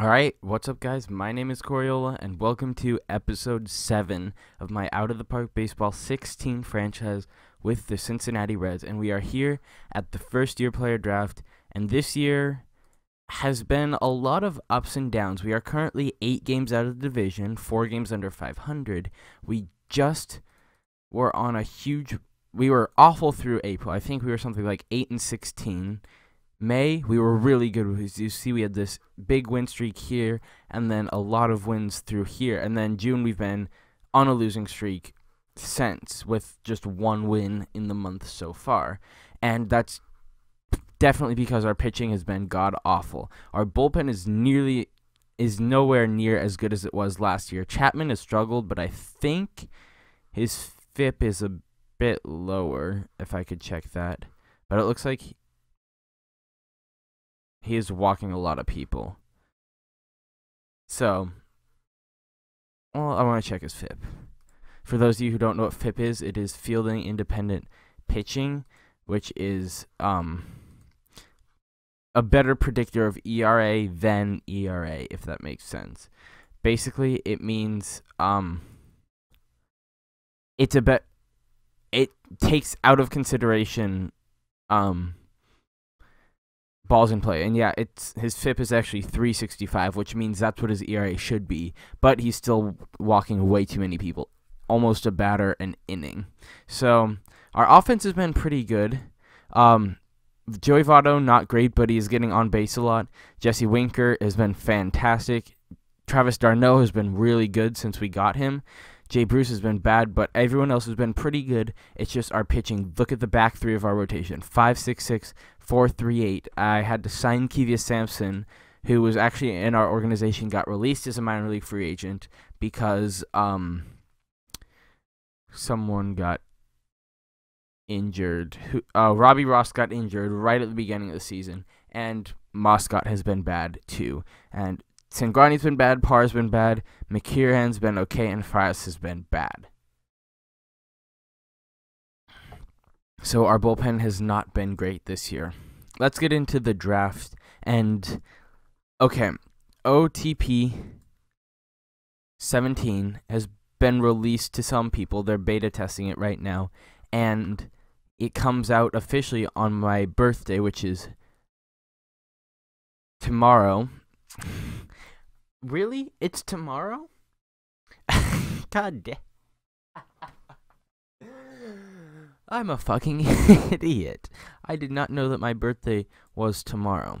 Alright, what's up guys, my name is Coriola, and welcome to episode 7 of my Out of the Park Baseball 16 franchise with the Cincinnati Reds, and we are here at the first year player draft, and this year has been a lot of ups and downs. We are currently 8 games out of the division, 4 games under 500, we just were on a huge, we were awful through April. I think we were something like 8-16, May, we were really good. You see, we had this big win streak here, and then a lot of wins through here. And then June, we've been on a losing streak since, with just one win in the month so far. And that's definitely because our pitching has been god-awful. Our bullpen is nowhere near as good as it was last year. Chapman has struggled, but I think his FIP is a bit lower, if I could check that. But it looks like he is walking a lot of people. So, well, I want to check his FIP. For those of you who don't know what FIP is, it is fielding independent pitching, which is a better predictor of ERA than ERA, if that makes sense. Basically, it means it takes out of consideration balls in play, and yeah, his FIP is actually 365, which means that's what his ERA should be, but he's still walking way too many people, almost a batter an inning. So our offense has been pretty good. Joey Votto, not great, but he's getting on base a lot. Jesse Winker has been fantastic. Travis Darnaud has been really good since we got him. Jay Bruce has been bad, but everyone else has been pretty good. It's just our pitching. Look at the back three of our rotation. 5-6-6, 4-3-8. I had to sign Kevia Sampson, who was actually in our organization, got released as a minor league free agent because someone got injured. Robbie Ross got injured right at the beginning of the season, and Moscot has been bad too. And Sangrani's been bad, Parra's been bad, McCutcheon's been okay, and Frias has been bad. So our bullpen has not been great this year. Let's get into the draft, and okay, OTP 17 has been released to some people. They're beta testing it right now, and it comes out officially on my birthday, which is tomorrow. Really? It's tomorrow? God damn. I'm a fucking idiot. I did not know that my birthday was tomorrow.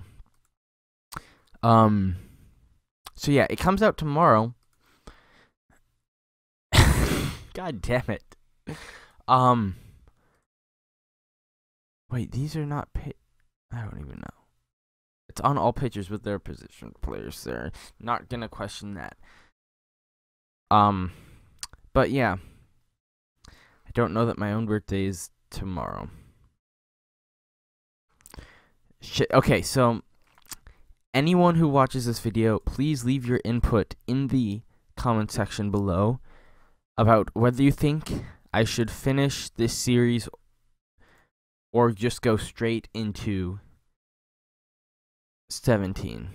So yeah, it comes out tomorrow. God damn it. Wait, these are not I don't even know. It's on all pitchers with their position players there. Not gonna question that. But yeah. I don't know that my own birthday is tomorrow. Shit. Okay, so anyone who watches this video, please leave your input in the comment section below about whether you think I should finish this series or just go straight into 17.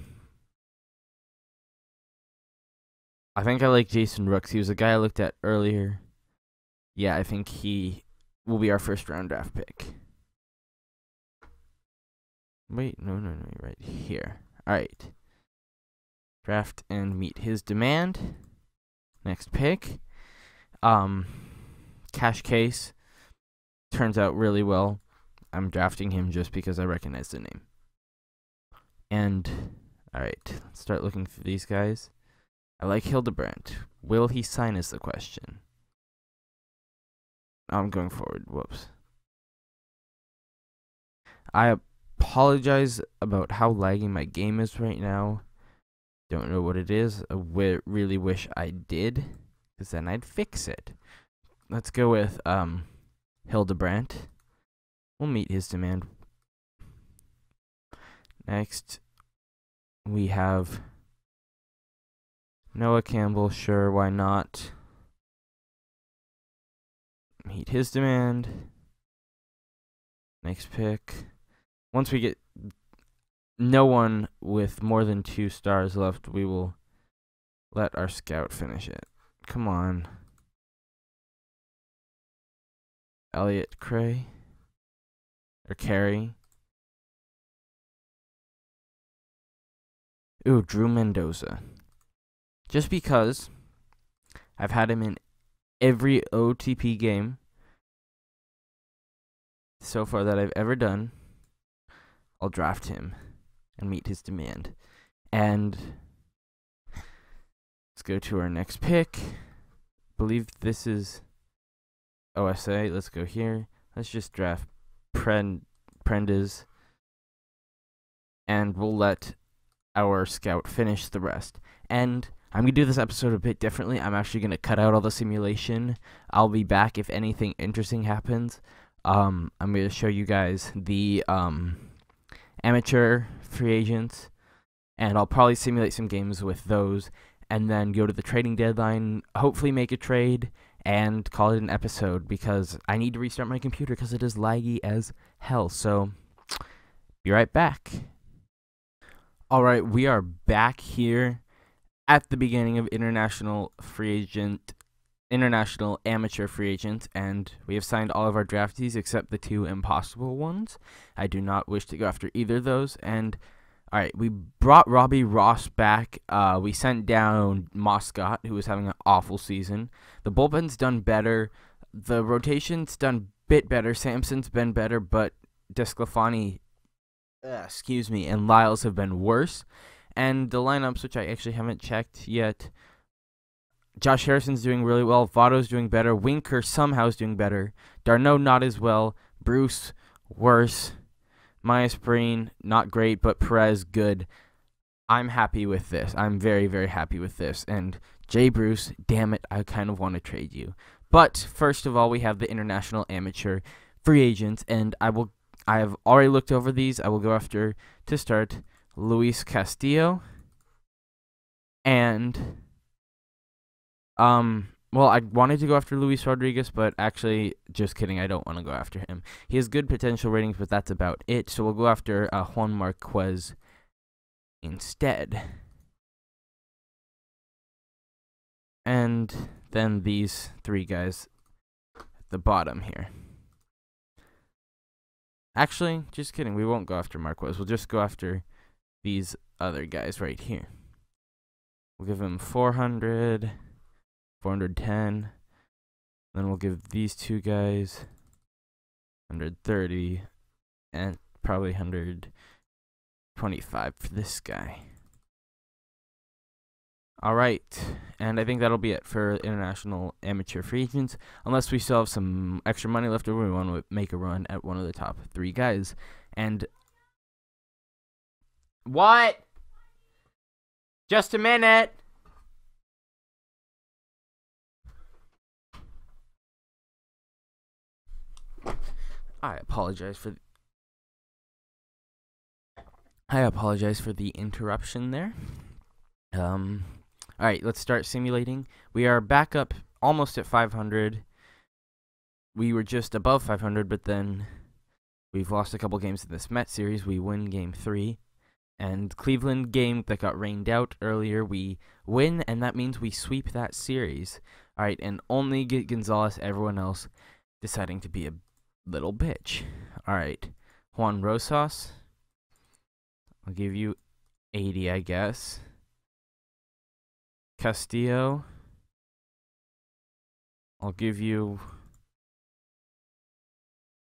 I think I like Jason Rooks. He was a guy I looked at earlier. Yeah, I think he will be our first round draft pick. Wait, no, right here. Alright. Draft and meet his demand. Next pick. Cash Case. Turns out really well. I'm drafting him just because I recognize the name. And, alright, let's start looking for these guys. I like Hildebrandt. Will he sign is the question. I'm going forward. Whoops. I apologize about how laggy my game is right now. Don't know what it is. I really wish I did, because then I'd fix it. Let's go with Hildebrandt. We'll meet his demand. Next, we have Noah Campbell. Sure, why not? Meet his demand. Next pick. Once we get no one with more than 2 stars left. We will let our scout finish it. Come on. Elliot Cray. Or Carey. Ooh, Drew Mendoza. Just because I've had him in every OTP game so far that I've ever done, I'll draft him and meet his demand. And let's go to our next pick. I believe this is OSA. Let's go here. Let's just draft Prendes. And we'll let our scout finish the rest. And I'm going to do this episode a bit differently. I'm actually going to cut out all the simulation. I'll be back if anything interesting happens. I'm going to show you guys the amateur free agents, and I'll probably simulate some games with those, and then go to the trading deadline, hopefully make a trade, and call it an episode, because I need to restart my computer because it is laggy as hell. So, be right back. Alright, we are back here at the beginning of International Amateur Free Agents, and we have signed all of our draftees except the 2 impossible ones. I do not wish to go after either of those. And, alright, we brought Robbie Ross back. We sent down Moscot, who was having an awful season. The bullpen's done better. The rotation's done a bit better. Sampson's been better, but Desclafani, and Lyles have been worse. And the lineups, which I actually haven't checked yet, Josh Harrison's doing really well. Votto's doing better. Winker somehow is doing better. Darnaud not as well. Bruce worse. Myas Breen not great, but Perez good. I'm happy with this. I'm very, very happy with this. And Jay Bruce, damn it, I kind of want to trade you. But first of all, we have the International Amateur Free Agents, and I have already looked over these. I will go after to start Luis Castillo, and well, I wanted to go after Luis Rodriguez, but actually, just kidding, I don't want to go after him. He has good potential ratings, but that's about it, so we'll go after Juan Marquez instead. And then these 3 guys at the bottom here. Actually, just kidding, we won't go after Marquez, we'll just go after these other guys right here. We'll give him 400... 410, then we'll give these 2 guys 130, and probably 125 for this guy. Alright, and I think that'll be it for International Amateur Free Agents, unless we still have some extra money left over, we want to make a run at one of the top 3 guys, and... What? Just a minute! I apologize for the interruption there. All right, let's start simulating. We are back up almost at 500. We were just above 500, but then we've lost a couple games in this Met series. We win game 3, and Cleveland game that got rained out earlier, we win, and that means we sweep that series. All right, and only get Gonzalez, everyone else deciding to be a little bitch. Alright. Juan Rosas. I'll give you 80, I guess. Castillo. I'll give you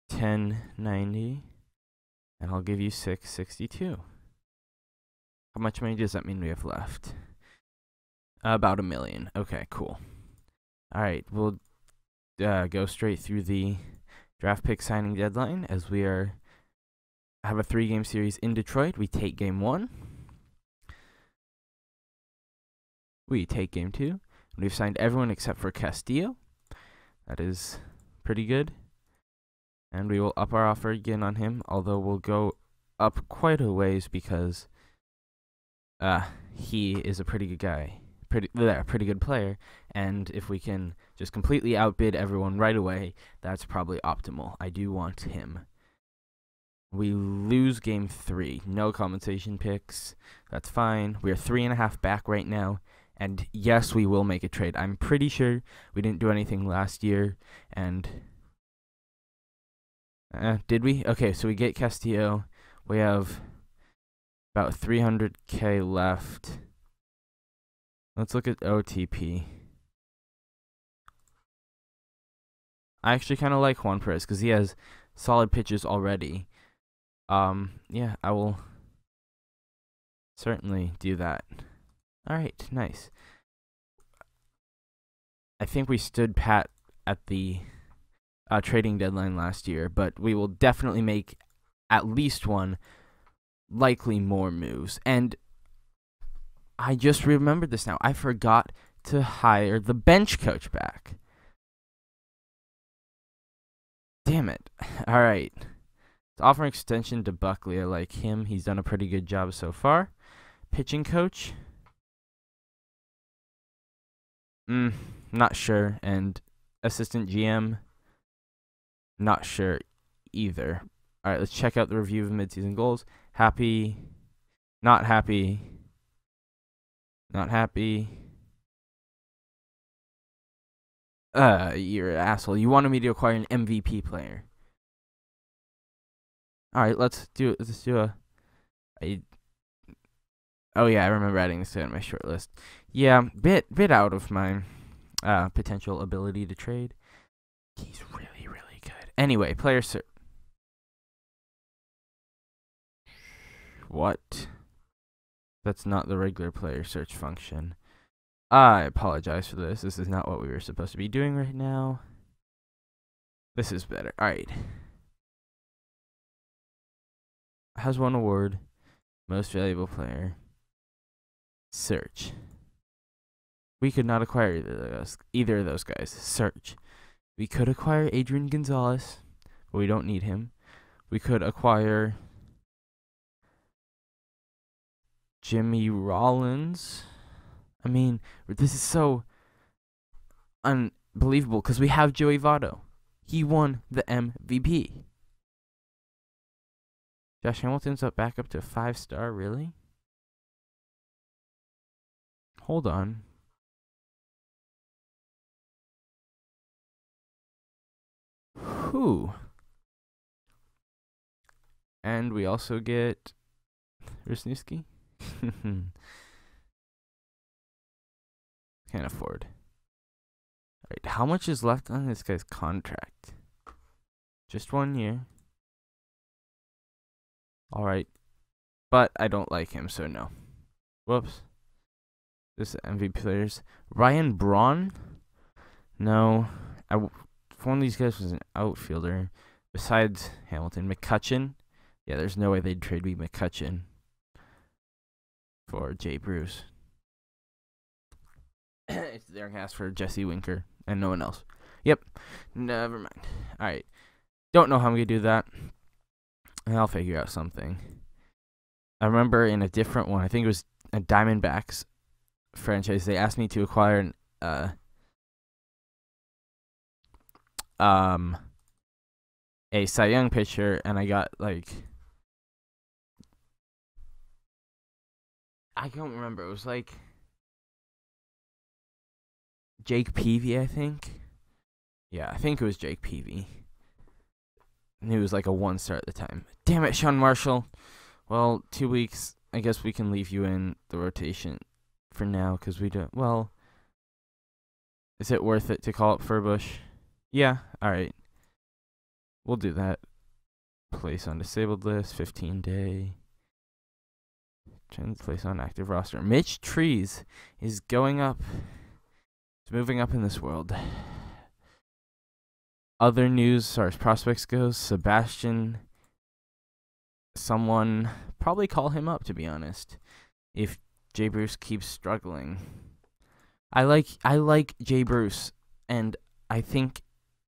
1090. And I'll give you 662. How much money does that mean we have left? About $1 million. Okay, cool. Alright, we'll go straight through the draft pick signing deadline, as we have a 3-game series in Detroit. We take game 1. We take game 2. We've signed everyone except for Castillo. That is pretty good. And we will up our offer again on him, although we'll go up quite a ways because he is a pretty good guy. Pretty good player, and if we can just completely outbid everyone right away, that's probably optimal. I do want him. We lose game three. No compensation picks. That's fine. We are 3.5 back right now. And yes, we will make a trade. I'm pretty sure we didn't do anything last year. And did we? Okay, so we get Castillo. We have about 300K left. Let's look at OTP. I actually kind of like Juan Perez because he has solid pitches already. Yeah, I will certainly do that. Alright, nice. I think we stood pat at the trading deadline last year, but we will definitely make at least one, likely more moves. And I just remembered this now. I forgot to hire the bench coach back. Damn it. Alright. Offer an extension to Buckley. I like him. He's done a pretty good job so far. Pitching coach? Not sure. And assistant GM? Not sure either. Alright, let's check out the review of midseason goals. Happy. Not happy. Not happy. You're an asshole. You wanted me to acquire an MVP player. Alright, let's do a oh yeah, I remember adding this to my short list. Yeah, bit out of my potential ability to trade. He's really, really good. Anyway, player search. What? That's not the regular player search function. I apologize for this. This is not what we were supposed to be doing right now. This is better. Alright. Has won award. Most valuable player. Search. We could not acquire either of those guys. Search. We could acquire Adrian Gonzalez, but we don't need him. We could acquire Jimmy Rollins. I mean, this is so unbelievable because we have Joey Votto. He won the MVP. Josh Hamilton's back up to 5-star, really? Hold on. Whew. And we also get Rusniewski. Can't afford. Alright, how much is left on this guy's contract? Just 1 year. Alright, but I don't like him, so no. Whoops. This MVP players. Ryan Braun? No. One of these guys was an outfielder. Besides Hamilton. McCutcheon? Yeah, there's no way they'd trade me McCutcheon for Jay Bruce. They're going to ask for Jesse Winker and no one else. Yep. Never mind. Alright. Don't know how I'm going to do that. I'll figure out something. I remember in a different one, I think it was a Diamondbacks franchise, they asked me to acquire an a Cy Young pitcher, and I got like I don't remember. It was like Jake Peavy, I think. Yeah, I think it was Jake Peavy. And he was like a 1-star at the time. Damn it, Sean Marshall. Well, 2 weeks. I guess we can leave you in the rotation for now because we don't. Well, is it worth it to call up Furbush? Yeah, alright. We'll do that. Place on disabled list, 15-day. Place on active roster. Mitch Trees is going up. He's moving up in this world. Other news, as far as prospects goes, Sebastian, someone, probably call him up, to be honest, if Jay Bruce keeps struggling. I like Jay Bruce, and I think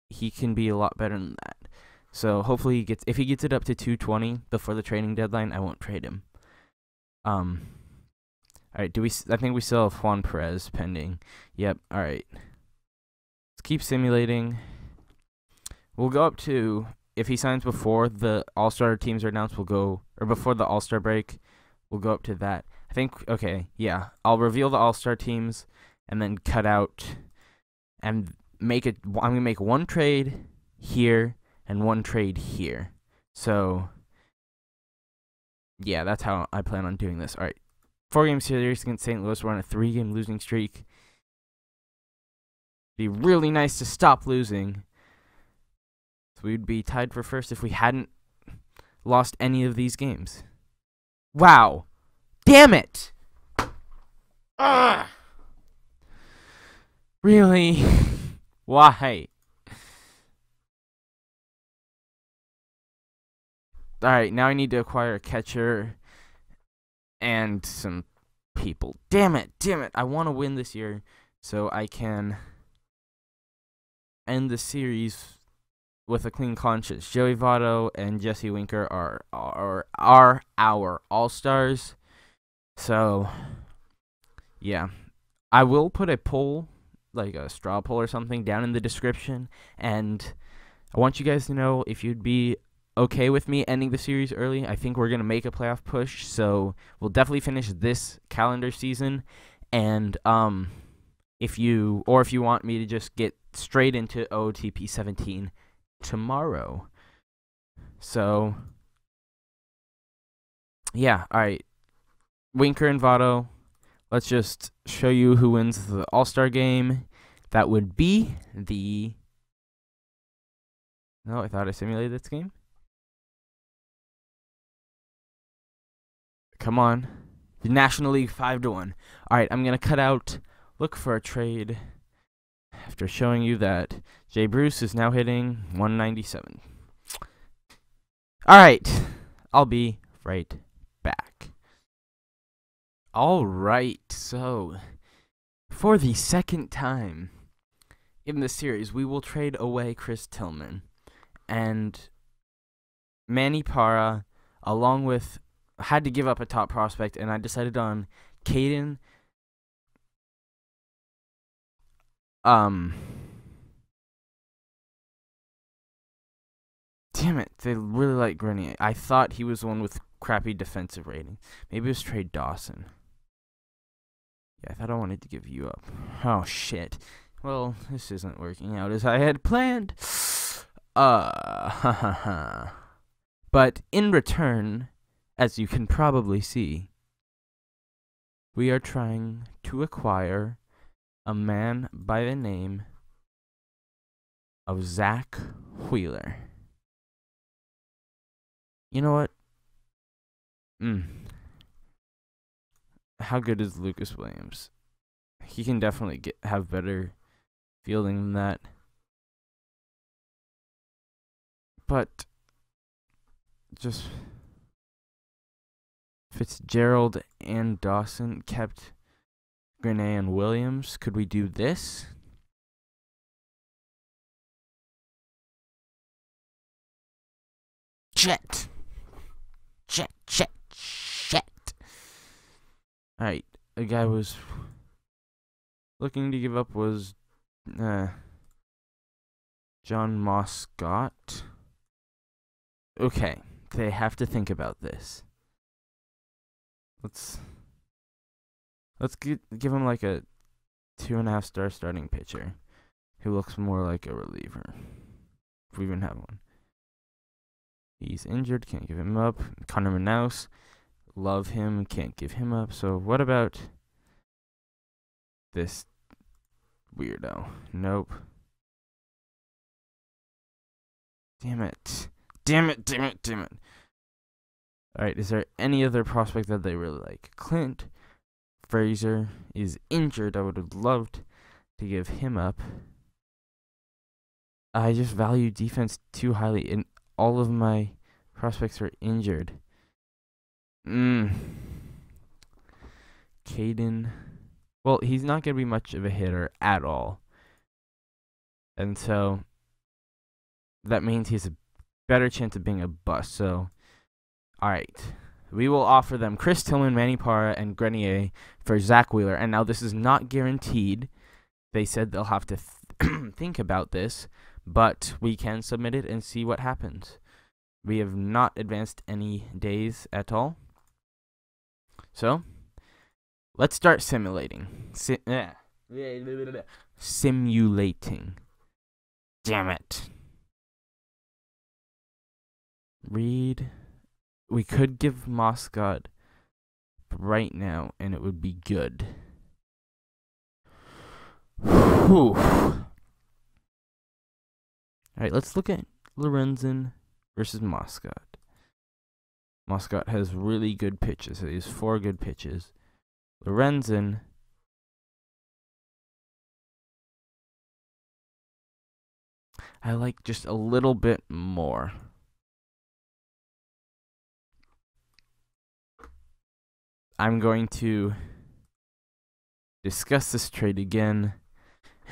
he can be a lot better than that. So hopefully if he gets it up to 220 before the trading deadline, I won't trade him. All right, I think we still have Juan Perez pending. Yep, all right. Let's keep simulating. We'll go up to if he signs before the All-Star teams are announced, we'll go, or before the All-Star break, we'll go up to that. I think, okay, yeah, I'll reveal the All-Star teams and then cut out and make it, I'm going to make one trade here and one trade here. So, yeah, that's how I plan on doing this. All right, 4-game series against St. Louis. We're on a 3-game losing streak. Be really nice to stop losing. So we'd be tied for first if we hadn't lost any of these games. Wow. Damn it. Ugh. Really? Why? Alright, now I need to acquire a catcher and some people. Damn it. Damn it. I want to win this year so I can end the series with a clean conscience. Joey Votto and Jesse Winker are our all-stars. So, yeah. I will put a poll, like a straw poll or something, down in the description. And I want you guys to know if you'd be okay with me ending the series early. I think we're going to make a playoff push. So, we'll definitely finish this calendar season. And, if you want me to just get straight into OTP 17 tomorrow. So, yeah, all right. Winker and Votto, let's just show you who wins the All-Star game. That would be the... No, I thought I simulated this game. Come on. The National League 5-1. All right, I'm going to cut out... Look for a trade after showing you that Jay Bruce is now hitting 197. All right, I'll be right back. All right, so for the second time in the series, we will trade away Chris Tillman and Manny Parra, along with had to give up a top prospect, and I decided on Caden. Damn it, they really like Grenier. I thought he was the one with crappy defensive rating. Maybe it was Trey Dawson. Yeah, I thought I wanted to give you up. Oh, shit. Well, this isn't working out as I had planned. But in return, as you can probably see, we are trying to acquire a man by the name of Zach Wheeler. You know what? How good is Lucas Williams? He can definitely have better fielding than that. But just Fitzgerald and Dawson kept Grenier and Williams. Could we do this? Shit. Alright, a guy was looking to give up was John Moscot. Okay, they have to think about this. Let's give him like a 2.5-star starting pitcher who looks more like a reliever. If we even have one. He's injured, can't give him up. Connor Manouse, love him, can't give him up. So what about this weirdo? Nope. Damn it. Damn it. Alright, is there any other prospect that they really like? Clint Fraser is injured. I would have loved to give him up. I just value defense too highly, and all of my prospects are injured. Caden. Well, he's not going to be much of a hitter at all. And so that means he's a better chance of being a bust. So, all right. We will offer them Chris Tillman, Manny Parra, and Grenier for Zach Wheeler. And now this is not guaranteed. They said they'll have to think about this. but we can submit it and see what happens. We have not advanced any days at all. So, let's start simulating. Simulating. Damn it. Read. We could give Moscot right now, and it would be good. Whew. Alright, let's look at Lorenzen versus Moscot. Moscot has really good pitches. He has 4 good pitches. Lorenzen I like just a little bit more. I'm going to discuss this trade again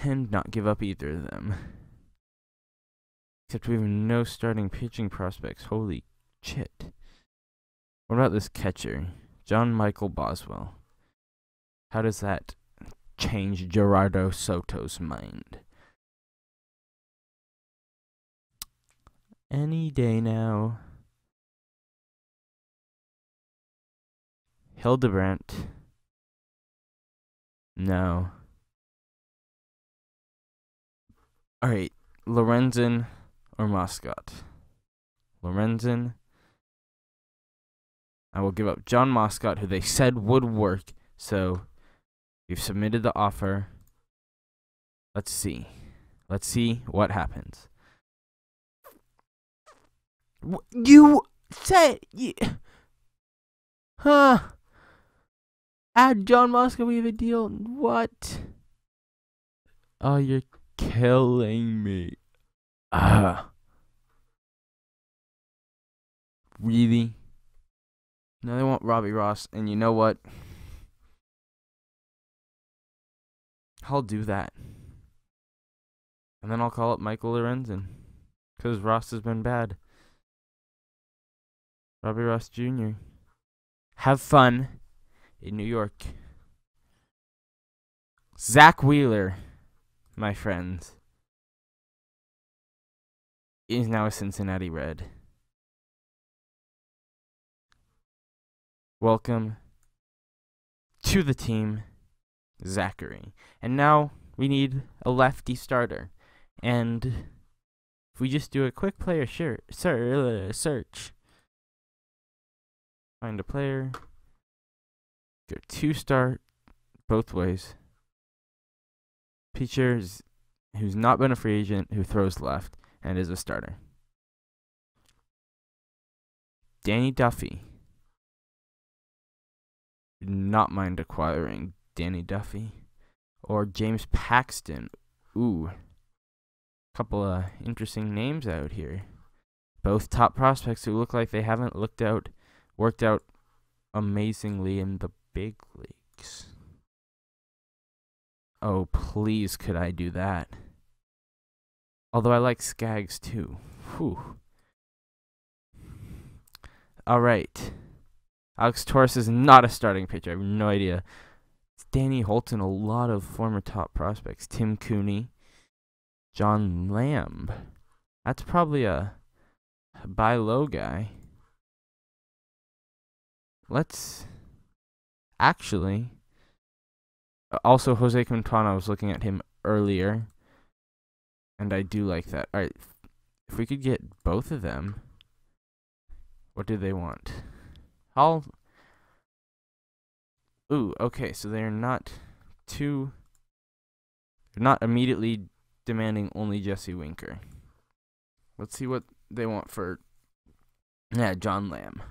and not give up either of them. Except we have no starting pitching prospects. Holy shit. What about this catcher? John Michael Boswell. How does that change Gerardo Soto's mind? Any day now. Hildebrandt. No. Alright, Lorenzen or Moscot? Lorenzen. I will give up John Moscot, who they said would work, so we've submitted the offer. Let's see. Let's see what happens. You said... Huh? Add John Moscot, we have a deal. What? Oh, you're killing me. Really? No, they want Robbie Ross, and you know what? I'll do that. And then I'll call up Michael Lorenzen. Because Ross has been bad. Robbie Ross Jr. Have fun. In New York. Zach Wheeler, my friends, is now a Cincinnati Red. Welcome to the team, Zachary. And now we need a lefty starter. And if we just do a quick player search, find a player. Go to start both ways. Pitcher who's not been a free agent, who throws left and is a starter. Danny Duffy. Would not mind acquiring Danny Duffy. Or James Paxton. Ooh. Couple of interesting names out here. Both top prospects who look like they haven't worked out amazingly in the big leagues. Oh, please could I do that. Although I like Skaggs too. Whew. Alright. Alex Torres is not a starting pitcher. I have no idea. It's Danny Holton, a lot of former top prospects. Tim Cooney. John Lamb. That's probably a buy low guy. Let's... Actually, also Jose Quintana, I was looking at him earlier, and I do like that. All right, if we could get both of them, what do they want? Ooh, okay, so they're not immediately demanding only Jesse Winker. Let's see what they want for, yeah, John Lamb.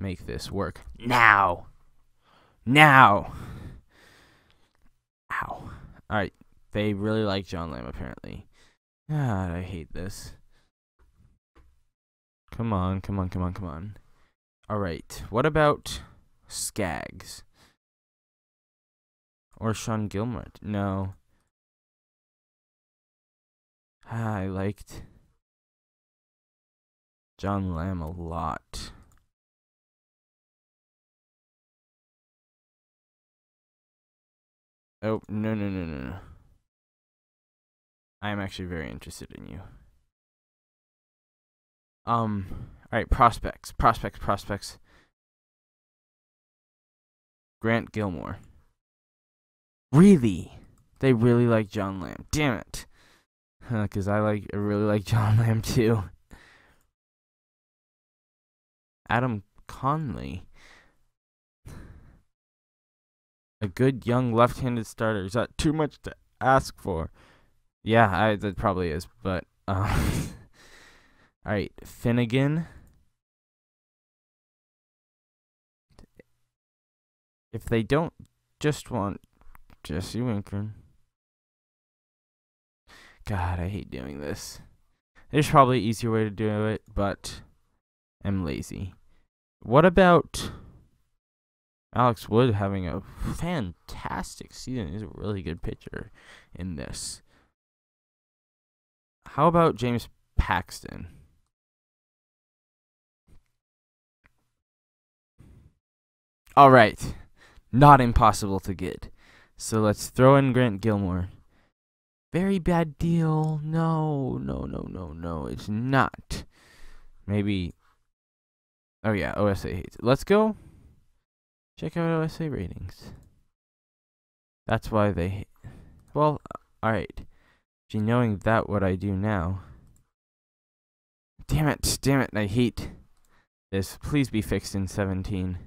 Make this work now. Now. Ow. Alright. They really like John Lamb, apparently. God, I hate this. Come on, come on, come on, come on. Alright. What about Skaggs? Or Sean Gilmart? No. I liked John Lamb a lot. Oh, no. I'm actually very interested in you. Alright, prospects. Grant Gilmore. Really? They really like John Lamb. Damn it. Because I really like John Lamb too. Adam Conley. A good young left-handed starter. Is that too much to ask for? Yeah, that probably is, but... Alright, Finnegan. If they don't just want Jesse Winker. God, I hate doing this. There's probably an easier way to do it, but I'm lazy. What about Alex Wood having a fantastic season? He's a really good pitcher in this. How about James Paxton? All right. Not impossible to get. So let's throw in Grant Gilmore. Very bad deal. No. It's not. Maybe. Oh, yeah. OSA hates it. Let's go. Check out OSA ratings. That's why they hate. Well, all right. Gee, knowing that, what I do now. Damn it. I hate this. Please be fixed in 17.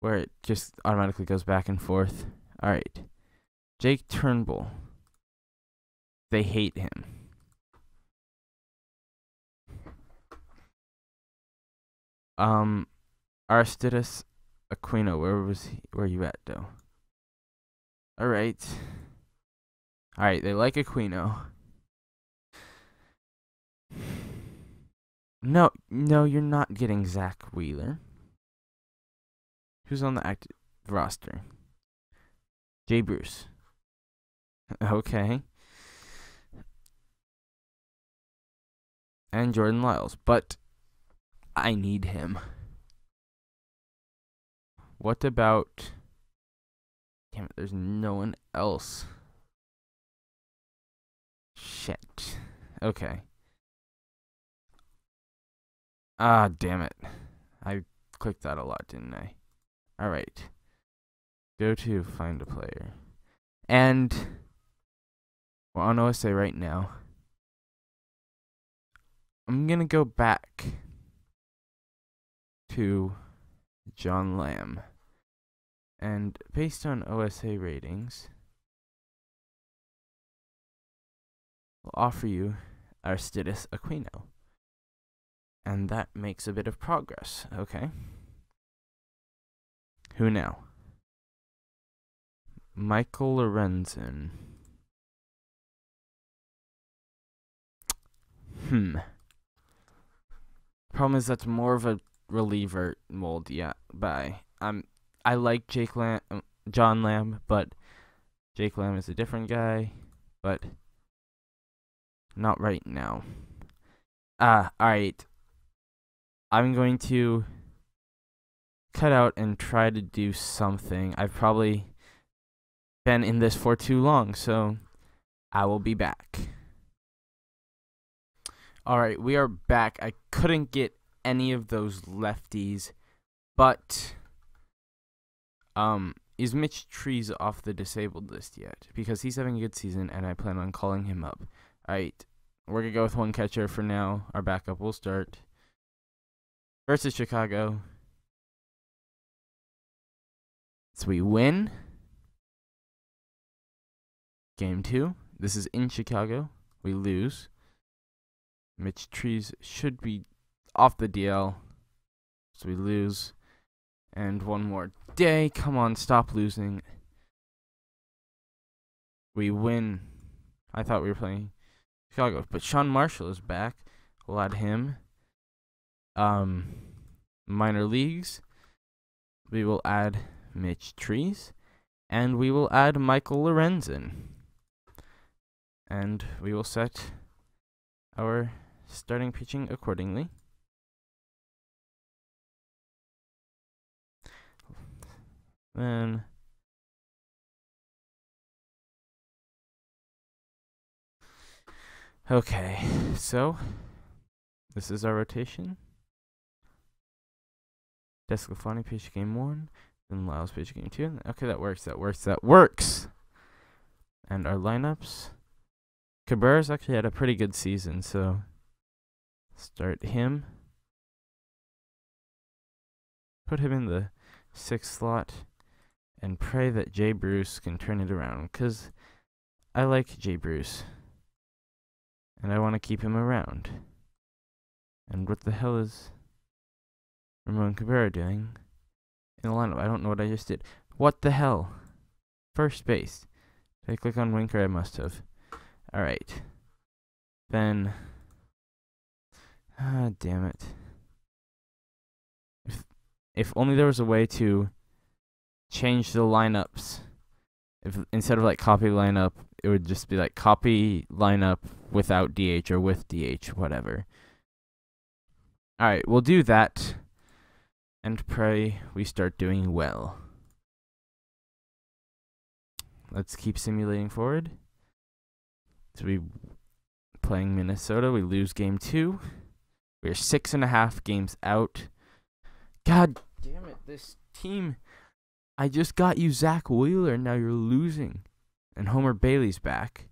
Where it just automatically goes back and forth. Alright. Jake Turnbull. They hate him. Aristides Aquino, where you at though? Alright, they like Aquino. No, you're not getting Zach Wheeler. Who's on the active roster? Jay Bruce. Okay. And Jordan Lyles. But I need him. What about... Damn it, there's no one else. Shit. Okay. Ah, damn it. I clicked that a lot, didn't I? Alright, go to find a player, and we're on OSA right now. I'm going to go back to John Lamb, and based on OSA ratings, we'll offer you Aristides Aquino, and that makes a bit of progress, okay? Who now? Michael Lorenzen. Problem is that's more of a reliever mold. Yeah, bye. I like John Lamb, but Jake Lamb is a different guy. But not right now. All right. I'm going to cut out and try to do something. I've probably been in this for too long, so I will be back. Alright, we are back. I couldn't get any of those lefties, but is Mitch Trees off the disabled list yet? Because he's having a good season, and I plan on calling him up. Alright, we're going to go with one catcher for now. Our backup will start versus Chicago. So we win game 2. This is in Chicago. We lose. Mitch Trees should be off the DL. So we lose. And one more day. Come on, stop losing. We win. I thought we were playing Chicago. But Sean Marshall is back. We'll add him. Minor leagues. We will add Mitch Trees, and we will add Michael Lorenzen, and we will set our starting pitching accordingly. Then Okay, so this is our rotation. Desclafani pitched game 1, then Lyles pitched game 2. Okay, that works. And our lineups. Cabrera's actually had a pretty good season, so start him. Put him in the 6th slot and pray that Jay Bruce can turn it around, because I like Jay Bruce. And I want to keep him around. And what the hell is Ramon Cabrera doing in the lineup? I don't know what I just did. What the hell? First base. Did I click on Winker? I must have. Alright. Then. Ah, damn it. If only there was a way to change the lineups. If instead of like copy lineup, it would just be like copy lineup without DH or with DH, whatever. Alright, we'll do that and pray we start doing well. Let's keep simulating forward. So we're playing Minnesota. We lose game 2. We're 6.5 games out. God damn it, this team. I just got you Zach Wheeler, and now you're losing. And Homer Bailey's back.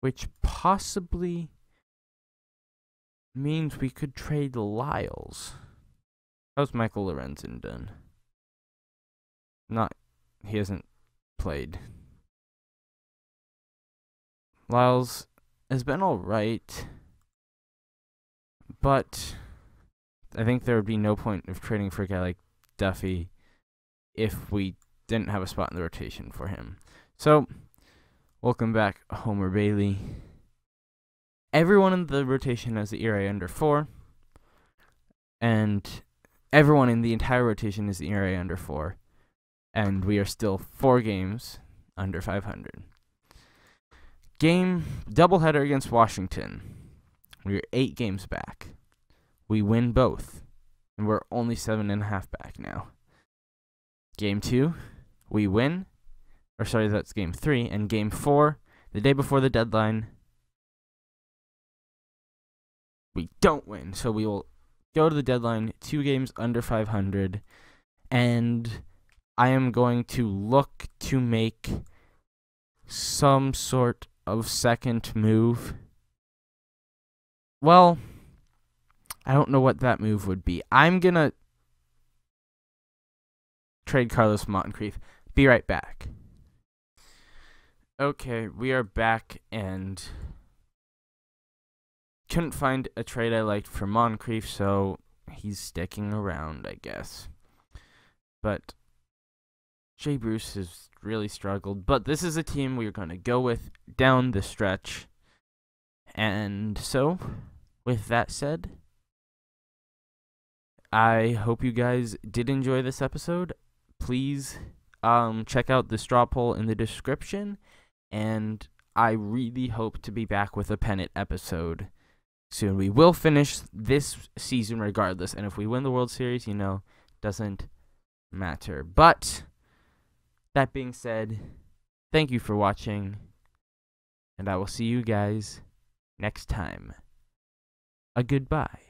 Which possibly means we could trade Lyles. How's Michael Lorenzen done? He hasn't played. Lyles has been alright, but I think there would be no point of trading for a guy like Duffy if we didn't have a spot in the rotation for him. So, welcome back, Homer Bailey. Everyone in the rotation has the ERA under 4, and everyone in the entire rotation is the ERA under 4, and we are still 4 games under 500. Game doubleheader against Washington. We are 8 games back. We win both, and we're only 7.5 back now. Game 2, we win. Or sorry, that's game 3. And game 4, the day before the deadline, we don't win. So we will go to the deadline 2 games under 500. And I am going to look to make some sort of second move. Well, I don't know what that move would be. I'm going to trade Carlos Moncrief. Be right back. Okay, we are back and couldn't find a trade I liked for Moncrief, so he's sticking around, I guess. But Jay Bruce has really struggled, but this is a team we're going to go with down the stretch. And so, with that said, I hope you guys did enjoy this episode. Please check out the straw poll in the description, and I really hope to be back with a pennant episode soon. We will finish this season regardless, and if we win the World Series, you know, doesn't matter. But that being said, thank you for watching, and I will see you guys next time. A goodbye.